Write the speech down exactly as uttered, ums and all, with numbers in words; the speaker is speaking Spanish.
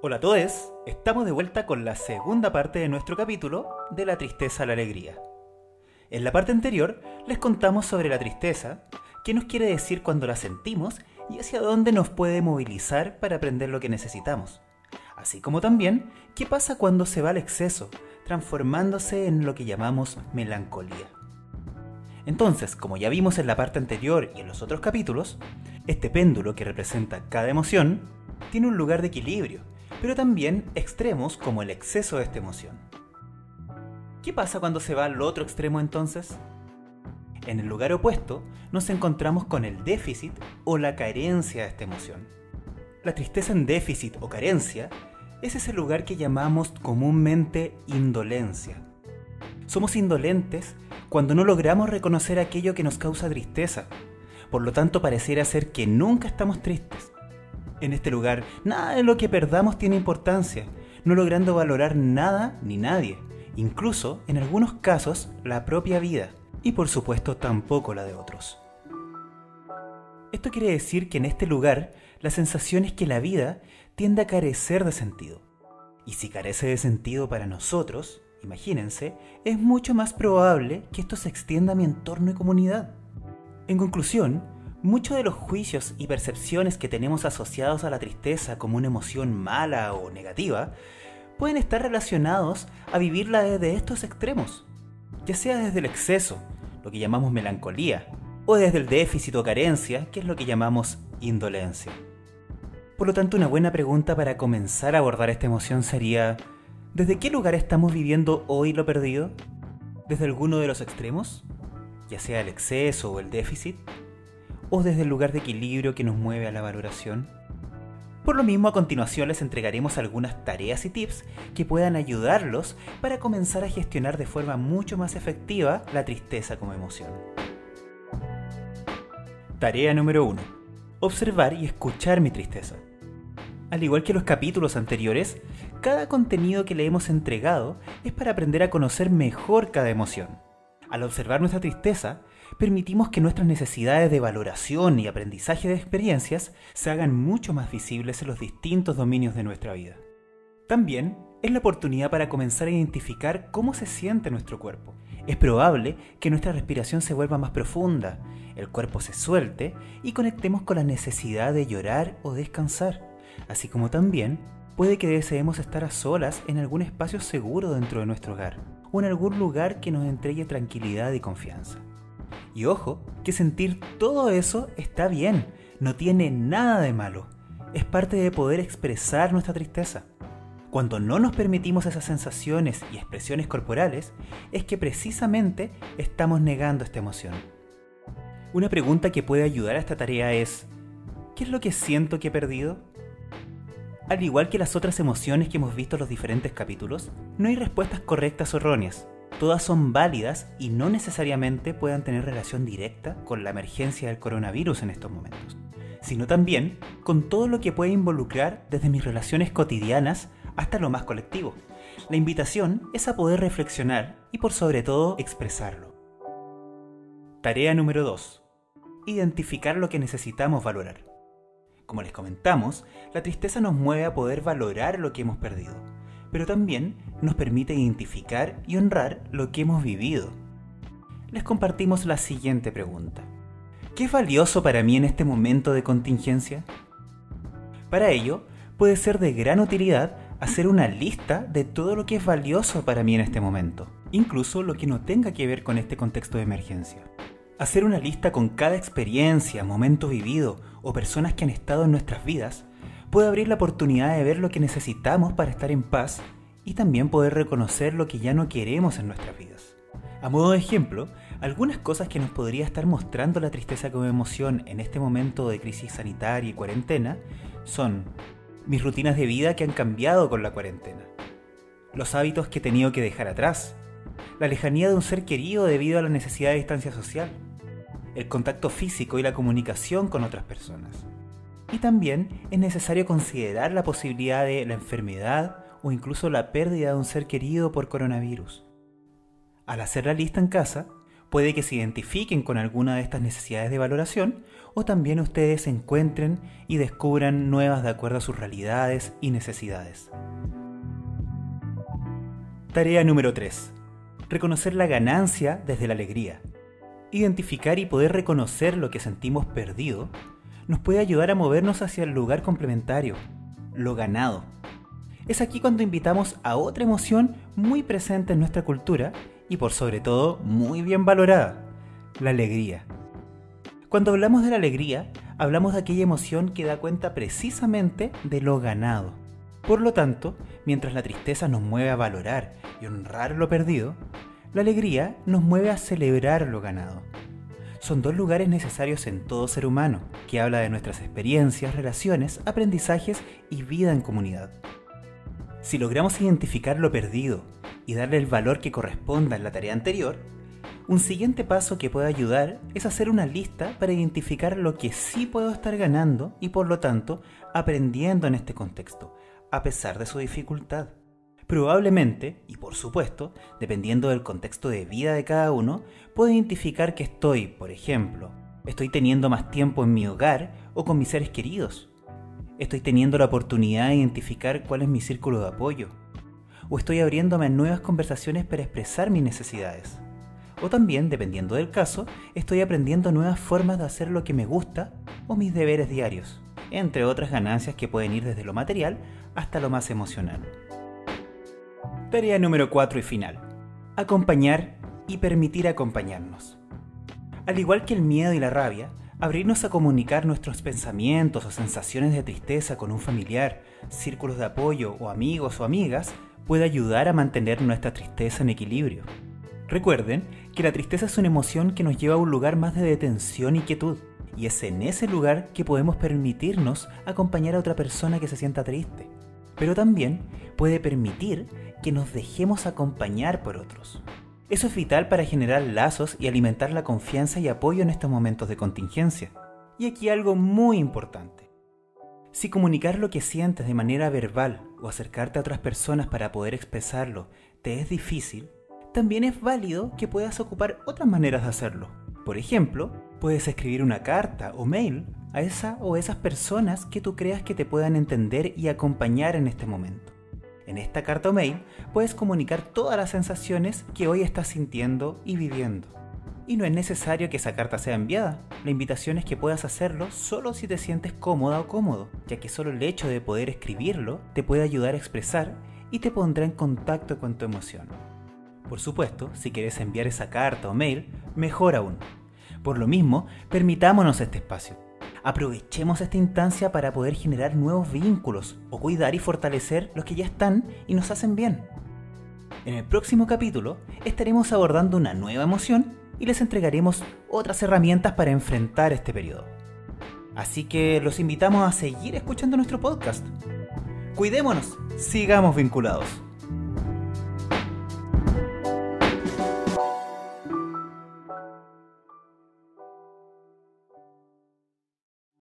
Hola a todos, estamos de vuelta con la segunda parte de nuestro capítulo de la tristeza a la alegría. En la parte anterior les contamos sobre la tristeza, qué nos quiere decir cuando la sentimos y hacia dónde nos puede movilizar para aprender lo que necesitamos, así como también qué pasa cuando se va al exceso, transformándose en lo que llamamos melancolía. Entonces, como ya vimos en la parte anterior y en los otros capítulos, este péndulo que representa cada emoción tiene un lugar de equilibrio, pero también extremos como el exceso de esta emoción. ¿Qué pasa cuando se va al otro extremo entonces? En el lugar opuesto nos encontramos con el déficit o la carencia de esta emoción. La tristeza en déficit o carencia es ese lugar que llamamos comúnmente indolencia. Somos indolentes cuando no logramos reconocer aquello que nos causa tristeza, por lo tanto pareciera ser que nunca estamos tristes. En este lugar, nada de lo que perdamos tiene importancia, no logrando valorar nada ni nadie, incluso, en algunos casos, la propia vida, y por supuesto tampoco la de otros. Esto quiere decir que en este lugar, la sensación es que la vida tiende a carecer de sentido, y si carece de sentido para nosotros, imagínense, es mucho más probable que esto se extienda a mi entorno y comunidad. En conclusión, muchos de los juicios y percepciones que tenemos asociados a la tristeza como una emoción mala o negativa pueden estar relacionados a vivirla desde estos extremos, ya sea desde el exceso, lo que llamamos melancolía, o desde el déficit o carencia, que es lo que llamamos indolencia. Por lo tanto, una buena pregunta para comenzar a abordar esta emoción sería: ¿desde qué lugar estamos viviendo hoy lo perdido? ¿Desde alguno de los extremos? Ya sea el exceso o el déficit. ¿O desde el lugar de equilibrio que nos mueve a la valoración? Por lo mismo, a continuación les entregaremos algunas tareas y tips que puedan ayudarlos para comenzar a gestionar de forma mucho más efectiva la tristeza como emoción. Tarea número uno. Observar y escuchar mi tristeza. Al igual que los capítulos anteriores, cada contenido que le hemos entregado es para aprender a conocer mejor cada emoción. Al observar nuestra tristeza, permitimos que nuestras necesidades de valoración y aprendizaje de experiencias se hagan mucho más visibles en los distintos dominios de nuestra vida. También es la oportunidad para comenzar a identificar cómo se siente nuestro cuerpo. Es probable que nuestra respiración se vuelva más profunda, el cuerpo se suelte y conectemos con la necesidad de llorar o descansar. Así como también puede que deseemos estar a solas en algún espacio seguro dentro de nuestro hogar o en algún lugar que nos entregue tranquilidad y confianza. Y ojo, que sentir todo eso está bien, no tiene nada de malo, es parte de poder expresar nuestra tristeza. Cuando no nos permitimos esas sensaciones y expresiones corporales, es que precisamente estamos negando esta emoción. Una pregunta que puede ayudar a esta tarea es: ¿qué es lo que siento que he perdido? Al igual que las otras emociones que hemos visto en los diferentes capítulos, no hay respuestas correctas o erróneas. Todas son válidas y no necesariamente puedan tener relación directa con la emergencia del coronavirus en estos momentos, sino también con todo lo que puede involucrar desde mis relaciones cotidianas hasta lo más colectivo. La invitación es a poder reflexionar y, por sobre todo, expresarlo. Tarea número dos. Identificar lo que necesitamos valorar. Como les comentamos, la tristeza nos mueve a poder valorar lo que hemos perdido, pero también nos permite identificar y honrar lo que hemos vivido. Les compartimos la siguiente pregunta: ¿qué es valioso para mí en este momento de contingencia? Para ello, puede ser de gran utilidad hacer una lista de todo lo que es valioso para mí en este momento, incluso lo que no tenga que ver con este contexto de emergencia. Hacer una lista con cada experiencia, momento vivido o personas que han estado en nuestras vidas puede abrir la oportunidad de ver lo que necesitamos para estar en paz y también poder reconocer lo que ya no queremos en nuestras vidas. A modo de ejemplo, algunas cosas que nos podría estar mostrando la tristeza como emoción en este momento de crisis sanitaria y cuarentena son mis rutinas de vida que han cambiado con la cuarentena, los hábitos que he tenido que dejar atrás, la lejanía de un ser querido debido a la necesidad de distancia social, el contacto físico y la comunicación con otras personas. Y también es necesario considerar la posibilidad de la enfermedad o incluso la pérdida de un ser querido por coronavirus. Al hacer la lista en casa, Puede que se identifiquen con alguna de estas necesidades de valoración, o también ustedes se encuentren y descubran nuevas de acuerdo a sus realidades y necesidades. Tarea número tres. Reconocer la ganancia desde la alegría. Identificar y poder reconocer lo que sentimos perdido nos puede ayudar a movernos hacia el lugar complementario, lo ganado. Es aquí cuando invitamos a otra emoción muy presente en nuestra cultura y por sobre todo muy bien valorada, la alegría. Cuando hablamos de la alegría, hablamos de aquella emoción que da cuenta precisamente de lo ganado. Por lo tanto, mientras la tristeza nos mueve a valorar y honrar lo perdido, la alegría nos mueve a celebrar lo ganado. Son dos lugares necesarios en todo ser humano, que habla de nuestras experiencias, relaciones, aprendizajes y vida en comunidad. Si logramos identificar lo perdido y darle el valor que corresponda en la tarea anterior, un siguiente paso que puede ayudar es hacer una lista para identificar lo que sí puedo estar ganando y por lo tanto aprendiendo en este contexto, a pesar de su dificultad. Probablemente, y por supuesto, dependiendo del contexto de vida de cada uno, puedo identificar que estoy, por ejemplo, estoy teniendo más tiempo en mi hogar o con mis seres queridos. Estoy teniendo la oportunidad de identificar cuál es mi círculo de apoyo. O estoy abriéndome a nuevas conversaciones para expresar mis necesidades. O también, dependiendo del caso, estoy aprendiendo nuevas formas de hacer lo que me gusta o mis deberes diarios, entre otras ganancias que pueden ir desde lo material hasta lo más emocional. Tarea número cuatro y final. Acompañar y permitir acompañarnos. Al igual que el miedo y la rabia, abrirnos a comunicar nuestros pensamientos o sensaciones de tristeza con un familiar, círculos de apoyo o amigos o amigas puede ayudar a mantener nuestra tristeza en equilibrio. Recuerden que la tristeza es una emoción que nos lleva a un lugar más de detención y quietud, y es en ese lugar que podemos permitirnos acompañar a otra persona que se sienta triste, pero también puede permitir que nos dejemos acompañar por otros. Eso es vital para generar lazos y alimentar la confianza y apoyo en estos momentos de contingencia. Y aquí algo muy importante. Si comunicar lo que sientes de manera verbal o acercarte a otras personas para poder expresarlo te es difícil, también es válido que puedas ocupar otras maneras de hacerlo. Por ejemplo, puedes escribir una carta o mail a esa o esas personas que tú creas que te puedan entender y acompañar en este momento. En esta carta o mail puedes comunicar todas las sensaciones que hoy estás sintiendo y viviendo. Y no es necesario que esa carta sea enviada, la invitación es que puedas hacerlo solo si te sientes cómoda o cómodo, ya que solo el hecho de poder escribirlo te puede ayudar a expresar y te pondrá en contacto con tu emoción. Por supuesto, si quieres enviar esa carta o mail, mejor aún. Por lo mismo, permitámonos este espacio. Aprovechemos esta instancia para poder generar nuevos vínculos o cuidar y fortalecer los que ya están y nos hacen bien. En el próximo capítulo estaremos abordando una nueva emoción y les entregaremos otras herramientas para enfrentar este periodo. Así que los invitamos a seguir escuchando nuestro podcast. Cuidémonos, sigamos vinculados.